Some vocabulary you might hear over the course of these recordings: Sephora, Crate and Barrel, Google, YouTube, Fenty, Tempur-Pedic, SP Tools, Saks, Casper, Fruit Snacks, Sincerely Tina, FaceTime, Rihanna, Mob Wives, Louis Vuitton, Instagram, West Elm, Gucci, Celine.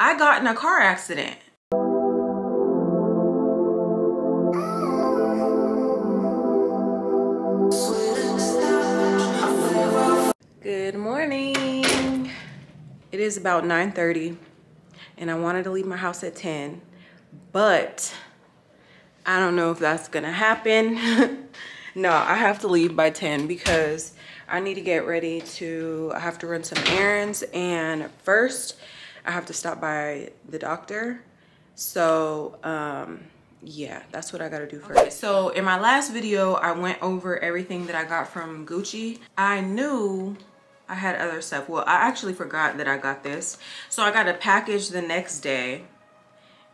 I got in a car accident. Good morning. It is about 9:30 and I wanted to leave my house at 10, but I don't know if that's gonna happen. No, I have to leave by 10 because I need to get ready to, I have to run some errands, and first I have to stop by the doctor. So yeah, that's what I gotta do first. Okay, so in my last video, I went over everything that I got from Gucci. I knew I had other stuff. Well, I actually forgot that I got this. So I got a package the next day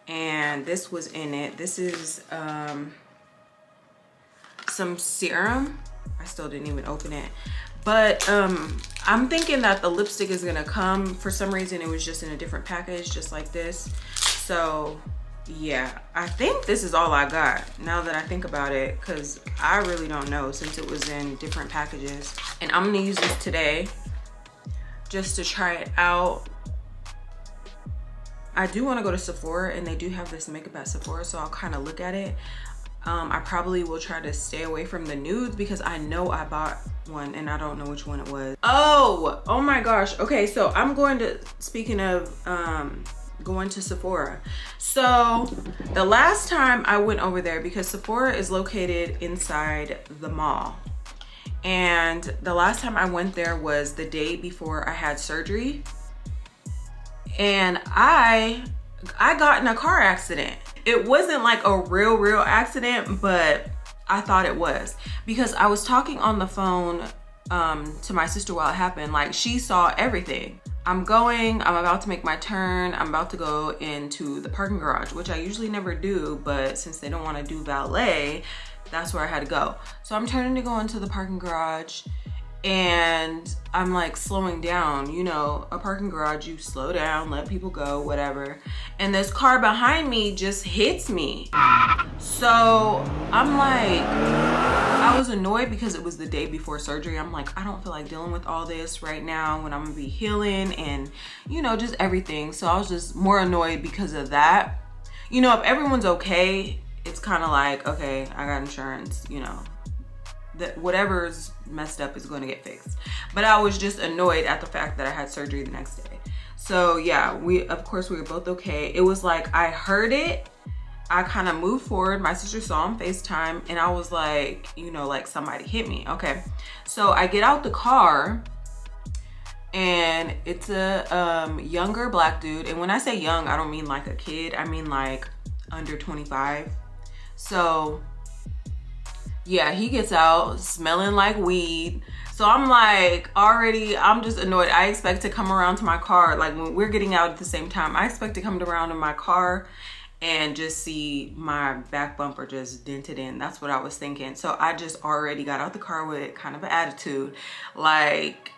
and this was in it. This is some serum. I still didn't even open it, but I'm thinking that the lipstick is gonna come. For some reason it was just in a different package, just like this. So yeah, I think this is all I got, now that I think about it, because I really don't know, since it was in different packages. And I'm gonna use this today just to try it out. I do want to go to Sephora and they do have this makeup at Sephora, so I'll kind of look at it. I probably will try to stay away from the nudes because I know I bought one and I don't know which one it was. Oh my gosh. Okay, so I'm going to, speaking of going to Sephora. So the last time I went over there, because Sephora is located inside the mall. And the last time I went there was the day before I had surgery. And I got in a car accident. It wasn't like a real accident, but I thought it was, because I was talking on the phone to my sister while it happened. Like, she saw everything. I'm about to make my turn. I'm about to go into the parking garage, which I usually never do, but since they don't want to do valet, that's where I had to go. So I'm turning to go into the parking garage and I'm like slowing down, you know, a parking garage, you slow down, let people go, whatever. And this car behind me just hits me. So I'm like, I was annoyed because it was the day before surgery. I'm like, I don't feel like dealing with all this right now when I'm gonna be healing and, you know, just everything. So I was just more annoyed because of that. You know, if everyone's okay, it's kind of like, okay, I got insurance, you know, that whatever's messed up is going to get fixed. But I was just annoyed at the fact that I had surgery the next day. So yeah, of course we were both okay. It was like, I heard it, I kind of moved forward, my sister saw on FaceTime, and I was like, you know, like somebody hit me. Okay, so I get out the car and it's a younger black dude. And when I say young, I don't mean like a kid, I mean like under 25. So yeah, he gets out smelling like weed. So I'm like, already, I'm just annoyed. I expect to come around to my car, like when we're getting out at the same time, I expect to come around in my car and just see my back bumper just dented in. That's what I was thinking. So I just already got out the car with kind of an attitude, like,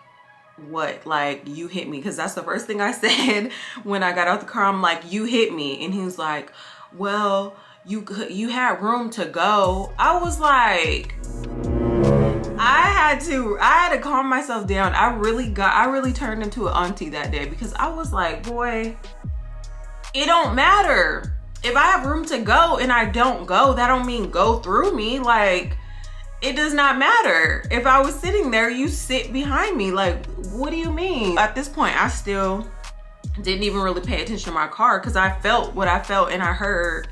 what, like, you hit me? Because that's the first thing I said when I got out the car. I'm like, you hit me. And he was like, well, you had room to go. I was like, I had to calm myself down. I really turned into an auntie that day, because I was like, boy, it don't matter. If I have room to go and I don't go, that don't mean go through me. Like, it does not matter. If I was sitting there, you sit behind me. Like, what do you mean? At this point, I still didn't even really pay attention to my car because I felt what I felt and I heard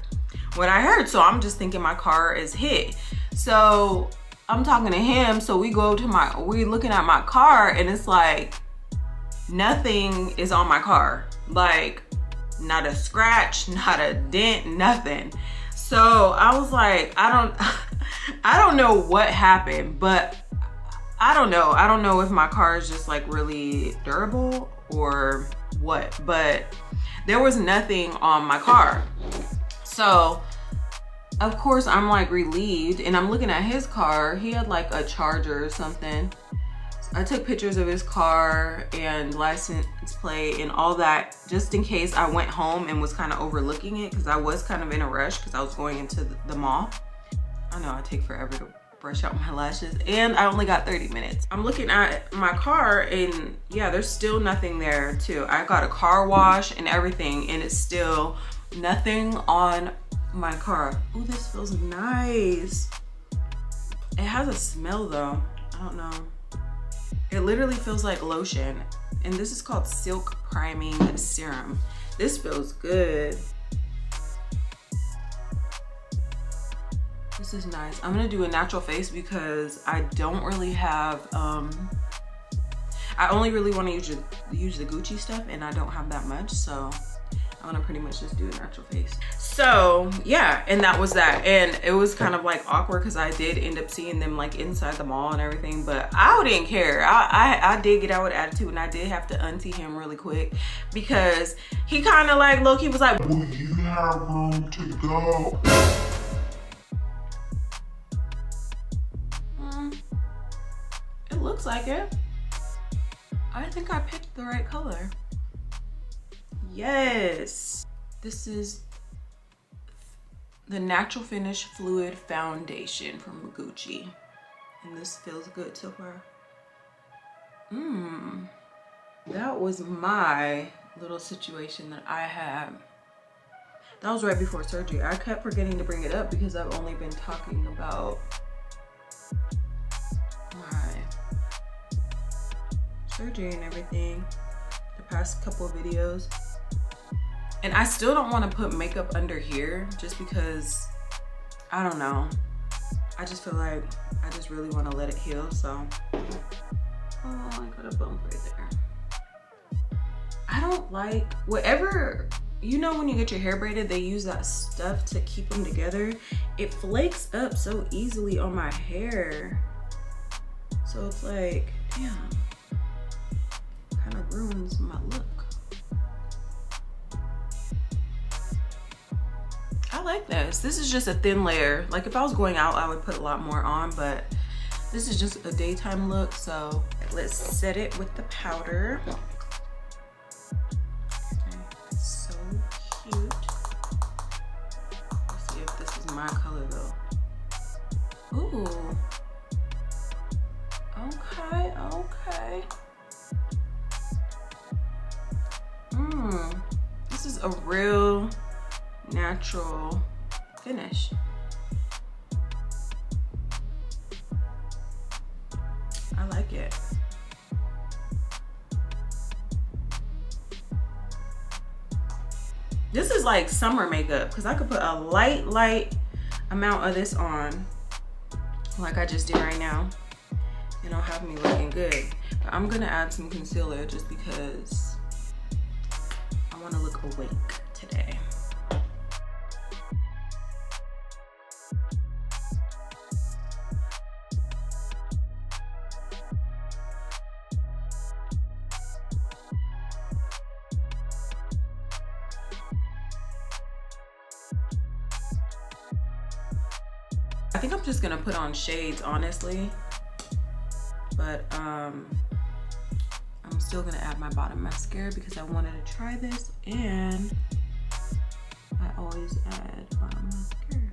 what I heard. So I'm just thinking my car is hit. So I'm talking to him. So we go to we're looking at my car and it's like, nothing is on my car. Like, not a scratch, not a dent, nothing. So I was like, I don't know what happened, but I don't know if my car is just like really durable or what, but there was nothing on my car. So of course I'm like relieved, and I'm looking at his car. He had like a Charger or something. I took pictures of his car and license plate and all that, just in case I went home and was kind of overlooking it, because I was kind of in a rush because I was going into the mall. I know I take forever to brush out my lashes, and I only got 30 minutes. I'm looking at my car and yeah, there's still nothing there too. I got a car wash and everything and it's still nothing on my car. Oh, this feels nice. It has a smell though, I don't know. It literally feels like lotion. And this is called Silk Priming Serum. This feels good. This is nice. I'm gonna do a natural face because I don't really have, I only really wanna use the Gucci stuff and I don't have that much, so I'm gonna pretty much just do a natural face. So yeah, and that was that. And it was kind of like awkward because I did end up seeing them like inside the mall and everything, but I didn't care. I did get out with attitude and I did have to untee him really quick because he kind of like, look, he was like, "Well, you have room to go." It looks like it. I think I picked the right color. Yes, this is the Natural Finish Fluid Foundation from Gucci. And this feels good so far. Mmm, that was my little situation that I had. That was right before surgery. I kept forgetting to bring it up because I've only been talking about my surgery and everything the past couple of videos. And I still don't want to put makeup under here just because, I don't know. I just feel like I just really want to let it heal, so. Oh, I got a bump right there. I don't like, whatever, you know when you get your hair braided, they use that stuff to keep them together. It flakes up so easily on my hair. So it's like, damn, kind of ruins my look. Like this is just a thin layer. Like if I was going out I would put a lot more on, but this is just a daytime look, so let's set it with the powder. Okay, so cute. Let's see if this is my color though. Ooh, okay, okay. This is a real natural finish. I like it. This is like summer makeup because I could put a light amount of this on like I just did right now and it'll have me looking good. But I'm gonna add some concealer just because I want to look awake today. I think I'm just gonna put on shades, honestly, but I'm still gonna add my bottom mascara because I wanted to try this, and I always add bottom mascara.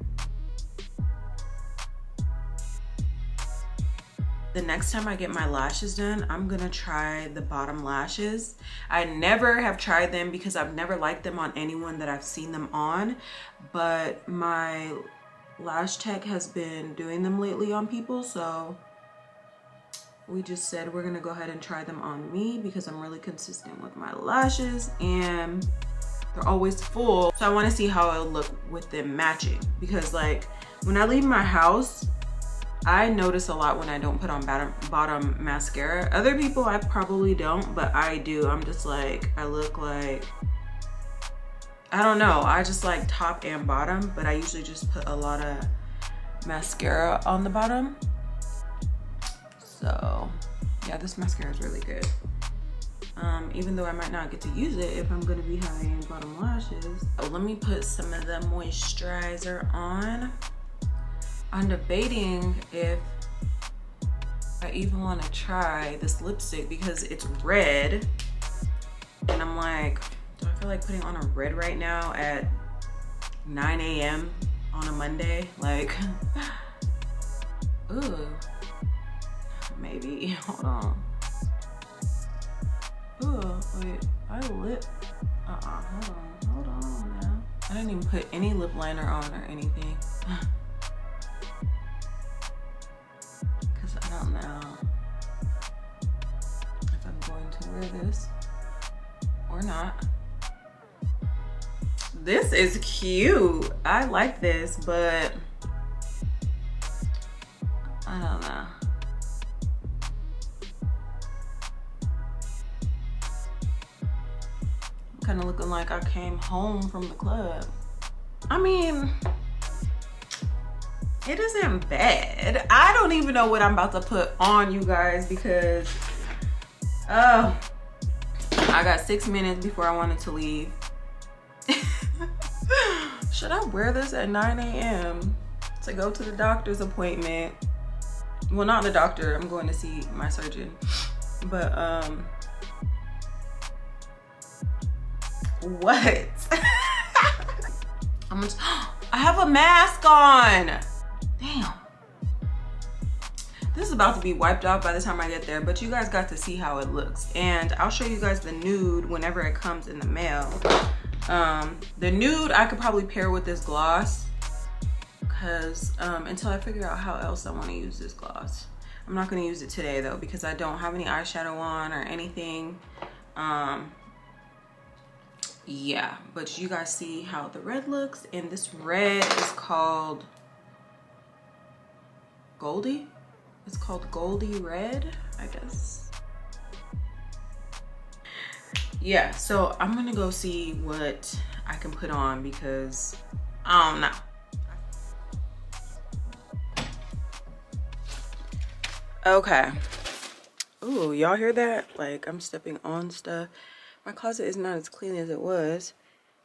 The next time I get my lashes done, I'm gonna try the bottom lashes. I never have tried them because I've never liked them on anyone that I've seen them on, but my lash tech has been doing them lately on people, so we just said we're gonna go ahead and try them on me because I'm really consistent with my lashes and they're always full, so I want to see how it'll look with them matching. Because like when I leave my house I notice a lot when I don't put on bottom mascara. Other people I probably don't, but I do. I'm just like, I look like, I don't know, I just like top and bottom, but I usually just put a lot of mascara on the bottom. So yeah, this mascara is really good. Even though I might not get to use it if I'm gonna be having bottom lashes. Oh, let me put some of the moisturizer on. I'm debating if I even wanna try this lipstick because it's red. And I'm like, I feel like putting on a red right now at 9 a.m. on a Monday, like Ooh, maybe, hold on. Ooh, wait, our lip, hold on now. I didn't even put any lip liner on or anything. Cause I don't know if I'm going to wear this or not. This is cute. I like this, but I don't know. I'm kind of looking like I came home from the club. I mean, it isn't bad. I don't even know what I'm about to put on, you guys, because I got 6 minutes before I wanted to leave. Should I wear this at 9 a.m. to go to the doctor's appointment? Well, not the doctor, I'm going to see my surgeon. But what? I'm just, I have a mask on. Damn. This is about to be wiped off by the time I get there, but you guys got to see how it looks. And I'll show you guys the nude whenever it comes in the mail. The nude I could probably pair with this gloss, because until I figure out how else I want to use this gloss. I'm not going to use it today though, because I don't have any eyeshadow on or anything. Yeah, but you guys see how the red looks, and this red is called Goldie. It's called Goldie Red, I guess. Yeah, so I'm gonna go see what I can put on, because I don't know. Okay. Ooh, y'all hear that? Like, I'm stepping on stuff. My closet is not as clean as it was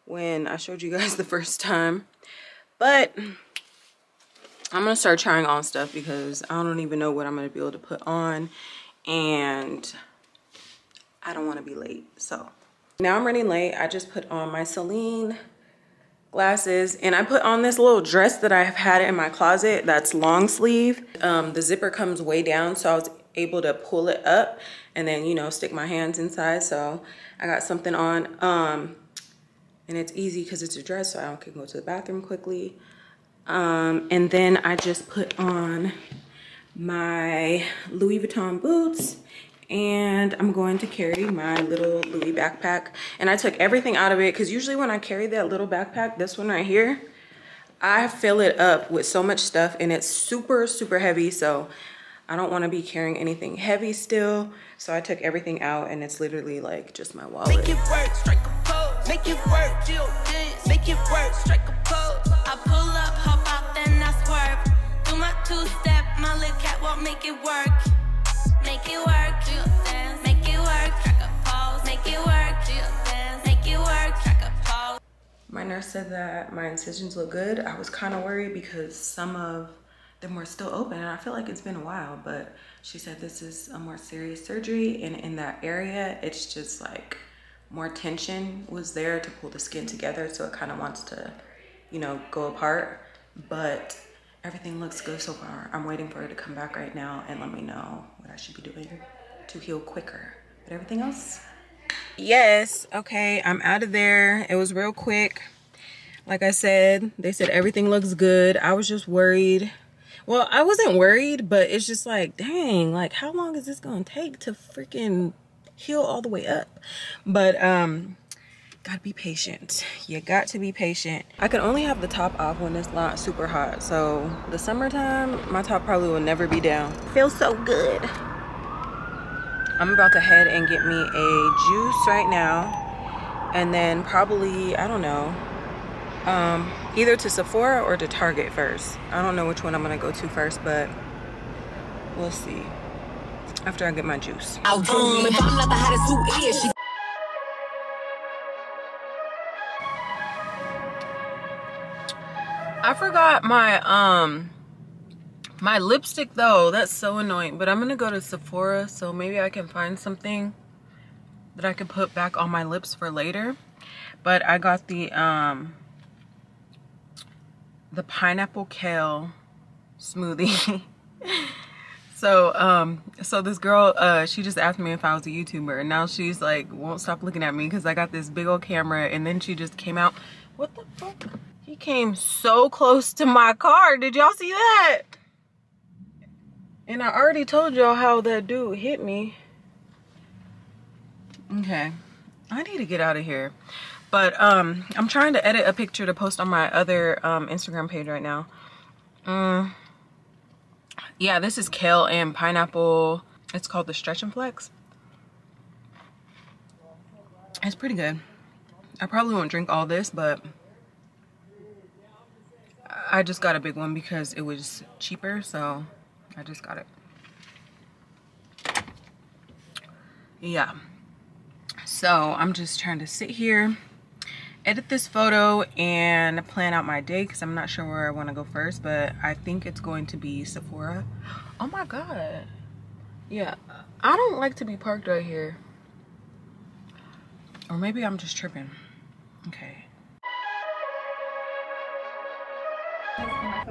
when I showed you guys the first time. But I'm gonna start trying on stuff, because I don't even know what I'm gonna be able to put on, and I don't want to be late. So now I'm running late. I just put on my Celine glasses, and I put on this little dress that I have had in my closet that's long sleeve. The zipper comes way down, so I was able to pull it up and then, you know, stick my hands inside. So I got something on, and it's easy because it's a dress, so I can go to the bathroom quickly. And then I just put on my Louis Vuitton boots, and I'm going to carry my little Louis backpack. And I took everything out of it, because usually when I carry that little backpack, this one right here, I fill it up with so much stuff, and it's super, super heavy. So I don't want to be carrying anything heavy still. So I took everything out, and it's literally like just my wallet. Make it work, strike a pose. Make it work, deal this. Make it work, strike a pose. I pull up, hop out, then I swerve. Do my two-step, my little catwalk, make it work. Make it work, dance, make it work, track a pose, make it work, dance, make it work, track a pose. My nurse said that my incisions look good. I was kind of worried because some of them were still open, and I feel like it's been a while, but she said this is a more serious surgery, and in that area, it's just like more tension was there to pull the skin together, so it kind of wants to, you know, go apart, but everything looks good so far. I'm waiting for her to come back right now and let me know what I should be doing to heal quicker. But everything else? Yes, okay, I'm out of there. It was real quick. Like I said, they said everything looks good. I was just worried. Well, I wasn't worried, but it's just like, dang, like how long is this gonna take to freaking heal all the way up? But gotta be patient. You got to be patient. I can only have the top off when it's not super hot, so the summertime my top probably will never be down. Feels so good. I'm about to head and get me a juice right now, and then probably, I don't know, either to Sephora or to Target first. I don't know which one I'm gonna go to first, but we'll see after I get my juice. I forgot my my lipstick though. That's so annoying. But I'm gonna go to Sephora, so maybe I can find something that I can put back on my lips for later. But I got the pineapple kale smoothie So so this girl, she just asked me if I was a YouTuber, and now she's like won't stop looking at me because I got this big old camera, and then she just came out. What the fuck? He came so close to my car. Did y'all see that? And I already told y'all how that dude hit me. Okay, I need to get out of here. But I'm trying to edit a picture to post on my other Instagram page right now. Yeah, this is kale and pineapple. It's called the Stretch and Flex. It's pretty good. I probably won't drink all this, but I just got a big one because it was cheaper, so I just got it. Yeah. So I'm just trying to sit here, edit this photo, and plan out my day because I'm not sure where I want to go first, but I think it's going to be Sephora. Oh my god. Yeah, I don't like to be parked right here. Or maybe I'm just tripping. Okay.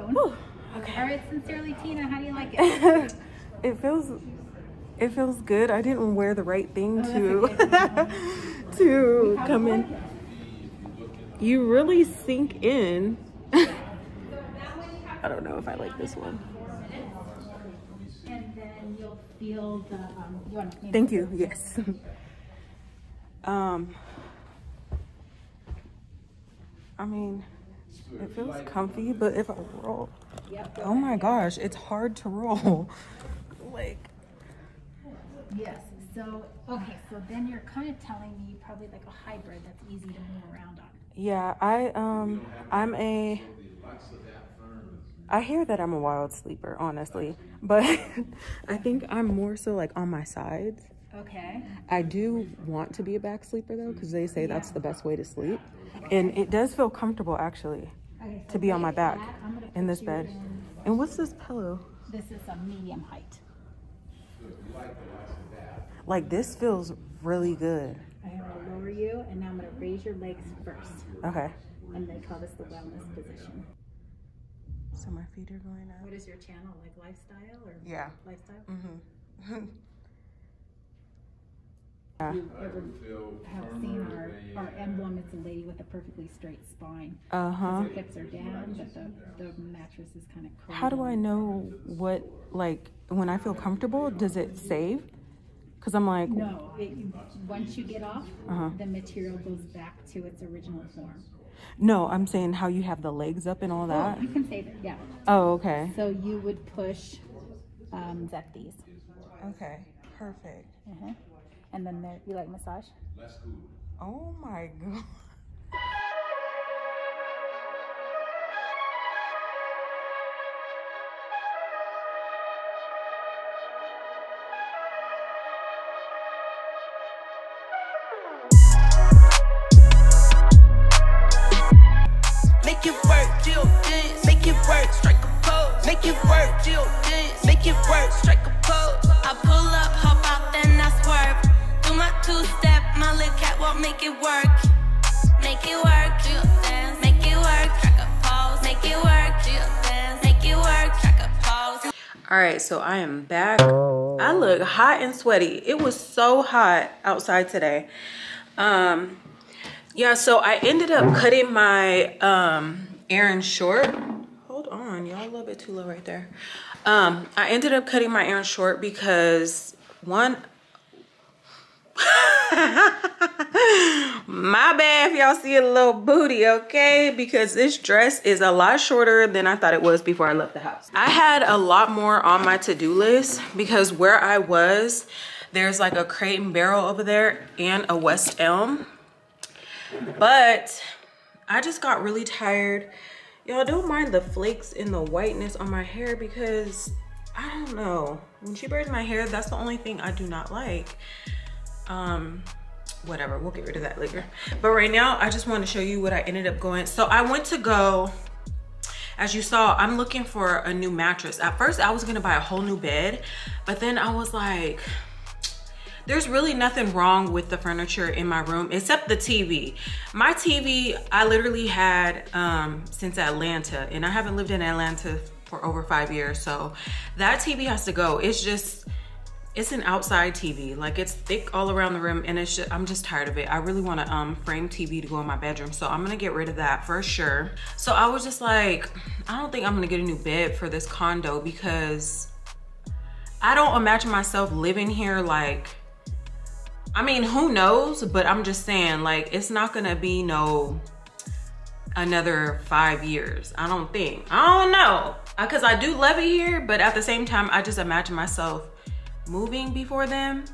Whew. Okay. All right, sincerely, Tina, how do you like it? It feels good. I didn't wear the right thing to come in. You really sink in. I don't know if I like this one. And then you'll feel the thank you. Yes. I mean, it feels comfy, but if I roll, oh my gosh, it's hard to roll. Like, yes. So okay, so then you're kind of telling me probably like a hybrid that's easy to move around on. Yeah, I hear that I'm a wild sleeper, honestly, but I think I'm more so like on my sides. Okay. I do want to be a back sleeper though, because they say that's the best way to sleep, and it does feel comfortable actually to be on my back in this bed. And what's this pillow? This is a medium height. Like, this feels really good. I'm gonna lower you, and now I'm gonna raise your legs first. Okay. And they call this the wellness position. So my feet are going up. What is your channel, like lifestyle or? Yeah. Lifestyle. Mm-hmm. Yeah. You ever have seen our emblem? It's a lady with a perfectly straight spine. Uh huh. Her hips are down, but the mattress is kind of curved. How do I know what, like, when I feel comfortable? Does it save? Because I'm like, no. Once you get off, the material goes back to its original form. No, I'm saying how you have the legs up and all that. Oh, you can save it. Yeah. Oh, okay. So you would push that these. Okay. Perfect. Uh-huh. And then there, you like massage? Oh my god. Make it work, Jill dance, make it work, strike a pose, make it work, Jill dance, make it work, strike a pose. I pull up, hop out, then I swerve. Do my two-step, my lip catwalk, make it work. Make it work, Jill dance, make it work, crack a pose, make it work, Jill dance, make it work, crack a pose. Alright, so I am back. I look hot and sweaty. It was so hot outside today. Yeah, so I ended up cutting my errands short. Hold on, y'all, a little bit too low right there. I ended up cutting my errands short because one, my bad if y'all see a little booty, okay, because this dress is a lot shorter than I thought it was before I left the house. I had a lot more on my to-do list because where I was, there's like a Crate and Barrel over there and a West Elm, but I just got really tired. Y'all don't mind the flakes and the whiteness on my hair because I don't know, when she braids my hair, that's the only thing I do not like. Whatever, we'll get rid of that later. But right now I just want to show you what I ended up going. So I went to go, as you saw, I'm looking for a new mattress. At first I was gonna buy a whole new bed, but then I was like, there's really nothing wrong with the furniture in my room except the TV. My TV I literally had since Atlanta, and I haven't lived in Atlanta for over 5 years. So that TV has to go. It's just, it's an outside TV. Like, it's thick all around the rim, and it's just, I'm just tired of it. I really want a frame TV to go in my bedroom. So I'm gonna get rid of that for sure. So I was just like, I don't think I'm gonna get a new bed for this condo because I don't imagine myself living here. Like, I mean, who knows? But I'm just saying, like, it's not gonna be no another 5 years. I don't think. I don't know. Because I do love it here, but at the same time, I just imagine myself moving before them.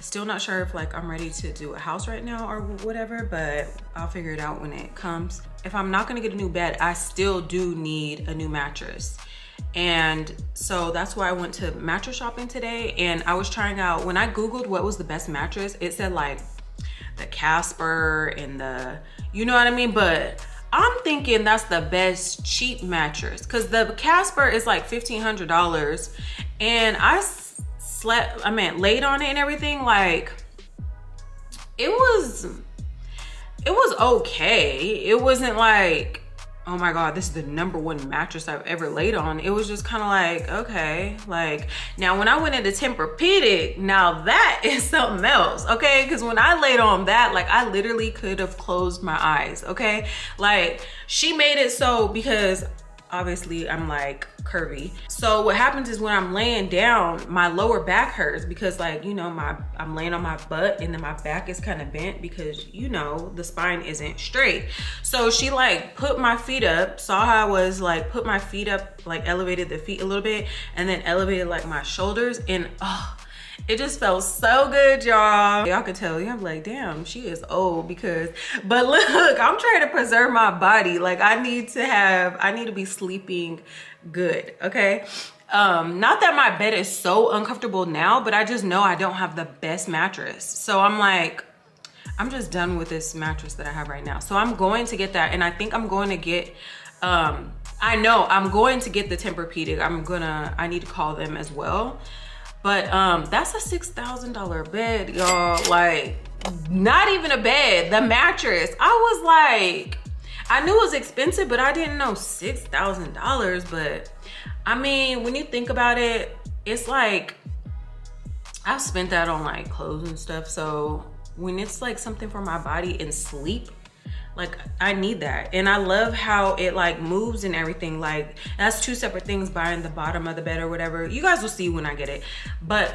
Still not sure if like I'm ready to do a house right now or whatever, but I'll figure it out when it comes. If I'm not gonna get a new bed, I still do need a new mattress. And so that's why I went to mattress shopping today, and I was trying out, when I Googled what was the best mattress, it said like the Casper and the, you know what I mean? But I'm thinking that's the best cheap mattress, because the Casper is like $1,500, and I slept, I mean, laid on it and everything. Like, it was okay. It wasn't like, oh my God, this is the number one mattress I've ever laid on. It was just kind of like, okay. Like, now when I went into Tempur-Pedic, now that is something else, okay? Because when I laid on that, like, I literally could have closed my eyes, okay? Like, she made it so, because obviously I'm like curvy. So what happens is when I'm laying down, my lower back hurts because, like, you know, I'm laying on my butt, and then my back is kind of bent because, you know, the spine isn't straight. So she like put my feet up, saw how I was, like, put my feet up, like elevated the feet a little bit, and then elevated like my shoulders, and oh, it just felt so good, y'all. Y'all could tell, I'm like, damn, she is old, because, but look, I'm trying to preserve my body. Like, I need to be sleeping good, okay? Not that my bed is so uncomfortable now, but I just know I don't have the best mattress. So I'm like, I'm just done with this mattress that I have right now. So I'm going to get that, and I think I'm going to get, I know I'm going to get the Tempur-Pedic. I need to call them as well. But that's a $6,000 bed, y'all. Like, not even a bed, the mattress. I was like, I knew it was expensive, but I didn't know $6,000. But I mean, when you think about it, it's like, I've spent that on like clothes and stuff. So when it's like something for my body and sleep, like, I need that. And I love how it like moves and everything. Like, that's two separate things, buying the bottom of the bed or whatever. You guys will see when I get it. But,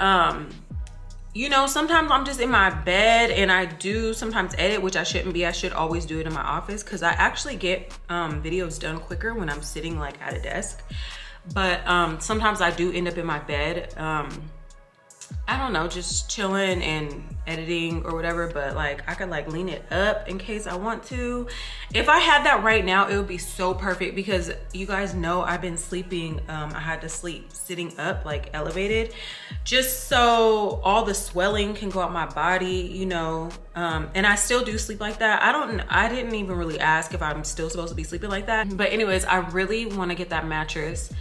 you know, sometimes I'm just in my bed, and I do sometimes edit, which I shouldn't be. I should always do it in my office, because I actually get videos done quicker when I'm sitting like at a desk. But sometimes I do end up in my bed. I don't know, just chilling and editing or whatever, but like I could like lean it up in case I want to. If I had that right now, it would be so perfect, because you guys know I've been sleeping, I had to sleep sitting up, like elevated, just so all the swelling can go out my body, you know. And I still do sleep like that. I didn't even really ask if I'm still supposed to be sleeping like that. But anyways, I really want to get that mattress.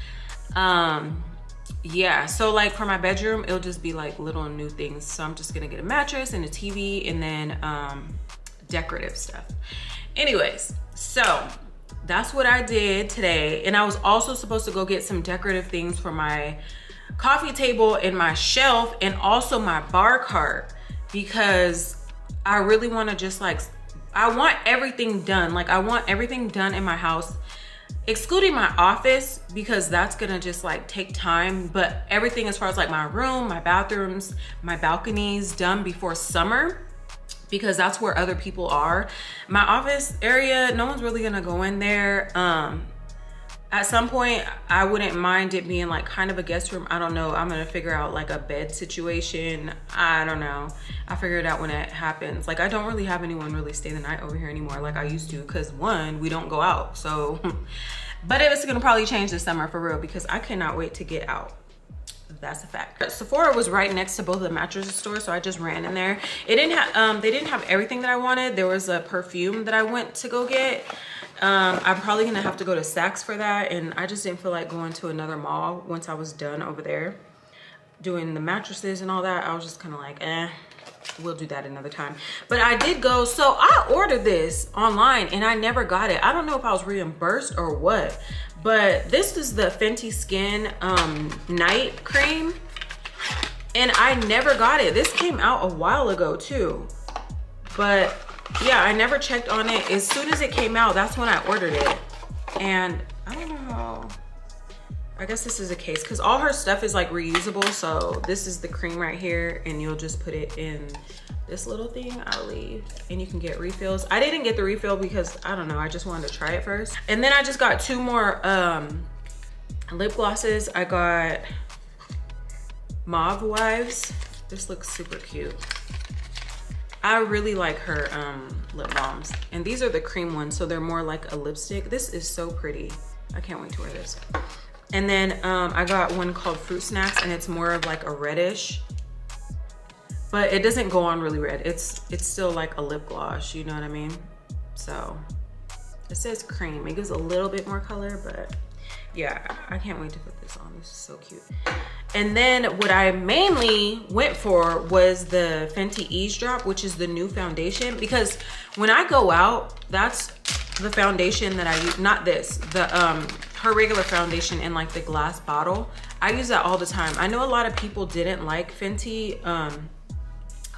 Yeah, so like for my bedroom, it'll just be like little new things. So I'm just gonna get a mattress and a TV, and then decorative stuff. Anyways, so that's what I did today. And I was also supposed to go get some decorative things for my coffee table and my shelf, and also my bar cart, because I really want to just like, I want everything done. Like, I want everything done in my house, excluding my office, because that's gonna just like take time. But everything as far as like my room, my bathrooms, my balconies, done before summer, because that's where other people are. My office area, no one's really gonna go in there. At some point, I wouldn't mind it being like kind of a guest room. I don't know. I'm gonna figure out like a bed situation. I don't know. I'll figure it out when it happens. Like, I don't really have anyone really stay the night over here anymore like I used to, because one, we don't go out. So, but it's gonna probably change this summer for real, because I cannot wait to get out. That's a fact. Sephora was right next to both of the mattress stores, so I just ran in there. It didn't have, they didn't have everything that I wanted. There was a perfume that I went to go get. I'm probably gonna have to go to Saks for that, and I just didn't feel like going to another mall once I was done over there doing the mattresses and all that. I was just kind of like, eh, we'll do that another time. But I did go, so I ordered this online and I never got it. I don't know if I was reimbursed or what, but this is the Fenty Skin Night Cream and I never got it. This came out a while ago too, but yeah, I never checked on it. As soon as it came out, that's when I ordered it. And I don't know how, I guess this is a case because all her stuff is like reusable. So this is the cream right here and you'll just put it in this little thing I'll leave and you can get refills. I didn't get the refill because I don't know, I just wanted to try it first. And then I just got two more lip glosses. I got Mob Wives. This looks super cute. I really like her lip balms. And these are the cream ones, so they're more like a lipstick. This is so pretty. I can't wait to wear this. And then I got one called Fruit Snacks and it's more of like a reddish, but it doesn't go on really red. It's still like a lip gloss, you know what I mean? So it says cream. It gives a little bit more color, but yeah, I can't wait to put this on. This is so cute. And then what I mainly went for was the Fenty Eavesdrop, which is the new foundation, because when I go out, that's the foundation that I use, not this, the her regular foundation in like the glass bottle. I use that all the time. I know a lot of people didn't like Fenty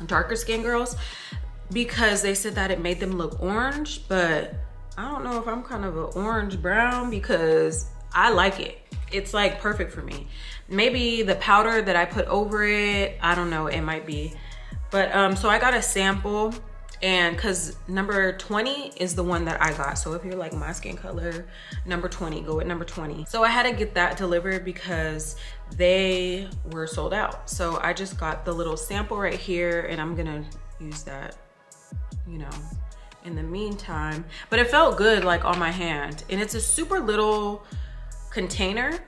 darker skin girls because they said that it made them look orange, but I don't know if I'm kind of an orange brown because I like it. It's like perfect for me. Maybe the powder that I put over it, I don't know, it might be. But so I got a sample, and cause number 20 is the one that I got. So if you're like my skin color, number 20, go with number 20. So I had to get that delivered because they were sold out. So I just got the little sample right here and I'm gonna use that, you know, in the meantime. But it felt good like on my hand, and it's a super little container.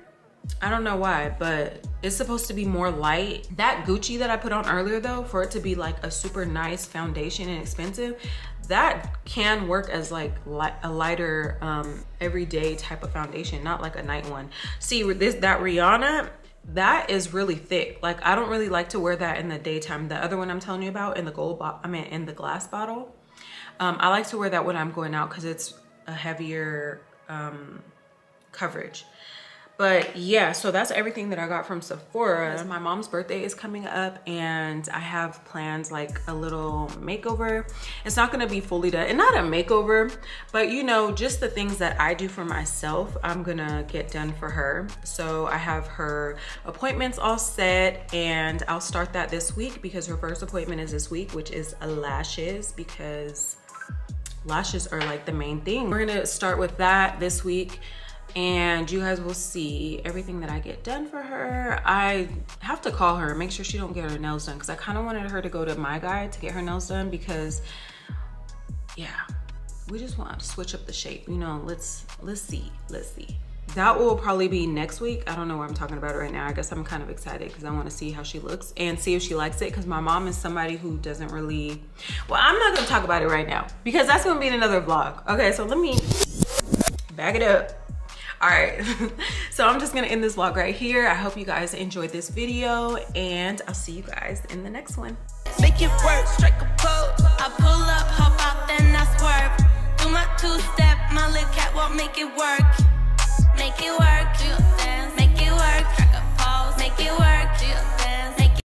I don't know why, but it's supposed to be more light. That Gucci that I put on earlier though, for it to be like a super nice foundation and expensive, that can work as like a lighter everyday type of foundation, not like a night one. See this, that Rihanna, that is really thick. Like I don't really like to wear that in the daytime. The other one I'm telling you about in the gold bottle, I mean in the glass bottle, I like to wear that when I'm going out because it's a heavier coverage. But yeah, so that's everything that I got from Sephora. My mom's birthday is coming up and I have plans like a little makeover. It's not gonna be fully done, and not a makeover, but you know, just the things that I do for myself, I'm gonna get done for her. So I have her appointments all set and I'll start that this week because her first appointment is this week, which is lashes, because lashes are like the main thing. We're gonna start with that this week. And you guys will see everything that I get done for her. I have to call her and make sure she don't get her nails done because I kind of wanted her to go to my guy to get her nails done because, yeah, we just want to switch up the shape. You know, let's see. That will probably be next week. I don't know what I'm talking about right now. I guess I'm kind of excited because I want to see how she looks and see if she likes it, because my mom is somebody who doesn't really, well, I'm not gonna talk about it right now because that's gonna be in another vlog. Okay, so let me back it up. All right, so I'm just gonna end this vlog right here. I hope you guys enjoyed this video and I'll see you guys in the next one. Make it work, strike a pose. I pull up, hop out, then I swerve. Do my two-step, my little catwalk, make it work.